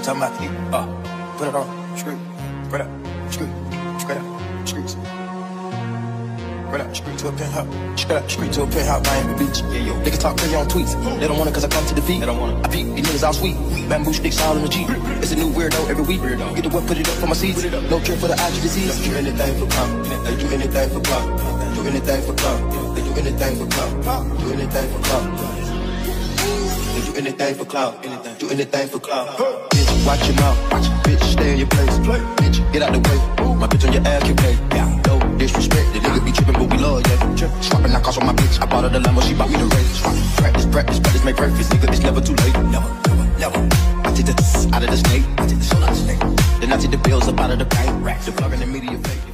you talking about? You, put it on. Screw. Right up. Screw. Straight up. Screws. Right up. Screw to a penthouse. Straight up. Screw to a penthouse. Miami Beach. Yeah, yo. They can talk crazy on tweets. They don't want it cause I come to the beat. They don't want it. I peep. These niggas all sweet. Bamboo sticks all in the Jeep. It's a new weirdo every week. Weirdo. Get the whip, put it up for my seeds. No care for the IG disease. They do anything for pump. They do anything for pump. Do anything for pump. They do anything for pump. Do anything for pump. Do anything for clout, anything. Do anything for clout. Bitch, watch your mouth, watch. Bitch, stay in your place. Play. Bitch, get out the way. Ooh. My bitch on your ass, you pay. Yeah. No disrespect, the nigga be tripping, but we love ya. Yeah. Swapping knockouts on my bitch. I bought her the limo, she bought me the race. Swapping. Practice, make breakfast, nigga. It's never too late. Never, never, never. I take the out of the snake. I take the soul out of the snake. Then I take the bills up out of the bank. Racks, the plug in the media fake.